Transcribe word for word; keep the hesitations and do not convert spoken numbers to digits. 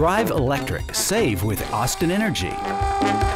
Drive electric. Save with Austin Energy.